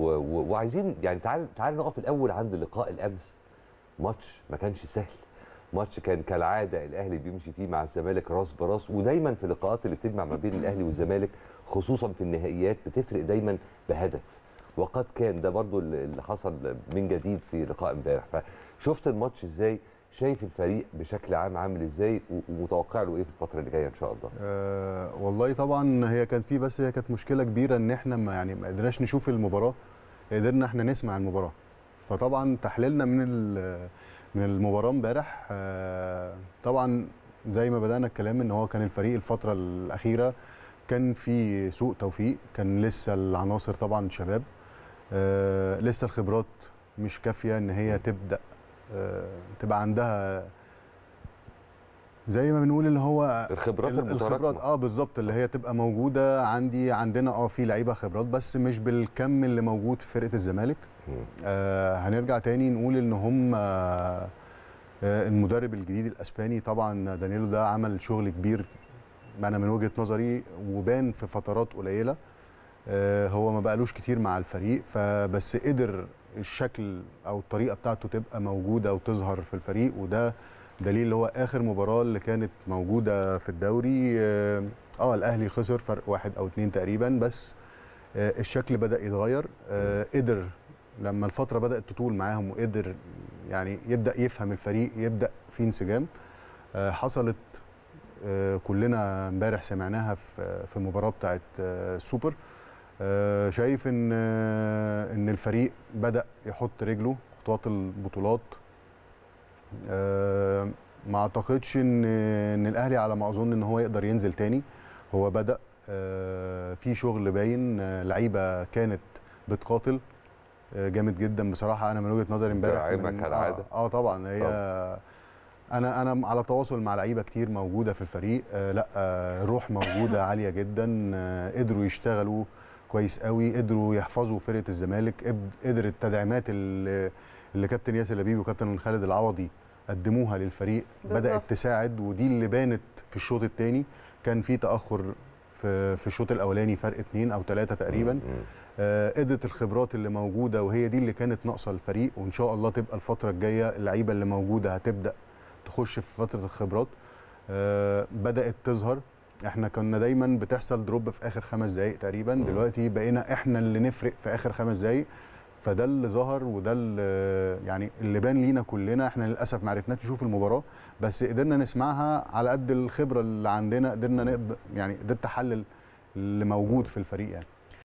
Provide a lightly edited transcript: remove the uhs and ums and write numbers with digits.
وعايزين يعني تعال نقف الاول عند لقاء الامس. ماتش ما كانش سهل، ماتش كان كالعاده الاهلي بيمشي فيه مع الزمالك راس براس، ودايما في اللقاءات اللي بتجمع ما بين الاهلي والزمالك خصوصا في النهائيات بتفرق دايما بهدف، وقد كان ده برضو اللي حصل من جديد في لقاء امبارح. فشفت الماتش ازاي؟ شايف الفريق بشكل عام عامل ازاي ومتوقع له ايه في الفتره اللي جايه ان شاء الله؟ والله طبعا هي كانت مشكله كبيره ان احنا ما قدرناش نشوف المباراه، قدرنا احنا نسمع المباراه. فطبعا تحليلنا من المباراه امبارح طبعا زي ما بدانا الكلام ان هو كان الفريق الفتره الاخيره كان في سوء توفيق، كان لسه العناصر طبعا شباب، لسه الخبرات مش كافيه ان هي تبدا تبقى عندها زي ما بنقول اللي هو الخبرات بالظبط اللي هي تبقى موجوده عندنا في لعيبه خبرات بس مش بالكم اللي موجود في فرقه الزمالك. هنرجع تاني نقول ان هم المدرب الجديد الاسباني طبعا دانيلو ده عمل شغل كبير انا من وجهه نظري، وبان في فترات قليله. هو ما بقالوش كتير مع الفريق فبس قدر الشكل او الطريقه بتاعته تبقى موجوده وتظهر في الفريق، وده دليل اللي هو اخر مباراه اللي كانت موجوده في الدوري الاهلي خسر فرق 1 أو 2 تقريبا، بس الشكل بدا يتغير. قدر لما الفتره بدات تطول معاهم وقدر يعني يبدا يفهم الفريق، يبدا في انسجام. حصلت كلنا امبارح سمعناها في المباراه بتاعت السوبر. شايف ان الفريق بدأ يحط رجله خطوات البطولات. ما اعتقدش ان الاهلي على ما اظن ان هو يقدر ينزل تاني. هو بدأ في شغل باين، لعيبه كانت بتقاتل جامد جدا بصراحه انا من وجهه نظري امبارح. طبعا هي انا على تواصل مع لعيبه كتير موجوده في الفريق. لا الروح موجوده عاليه جدا. قدروا يشتغلوا كويس قوي، قدروا يحفظوا فرقه الزمالك، قدر التدعيمات اللي كابتن ياسر لبيب وكابتن خالد العوضي قدموها للفريق بدات تساعد، ودي اللي بانت في الشوط الثاني. كان في تاخر في الشوط الاولاني فرق 2 أو 3 تقريبا. قدرت الخبرات اللي موجوده وهي دي اللي كانت ناقصه الفريق، وان شاء الله تبقى الفتره الجايه اللعيبه اللي موجوده هتبدا تخش في فتره الخبرات. بدات تظهر. احنا كنا دايما بتحصل دروب في اخر 5 دقائق تقريبا، دلوقتي بقينا احنا اللي نفرق في اخر 5 دقائق. فده اللي ظهر وده اللي بان لينا كلنا. احنا للاسف ما عرفناش نشوف المباراه بس قدرنا نسمعها على قد الخبره اللي عندنا، قدرنا ده التحلل اللي موجود في الفريق يعني.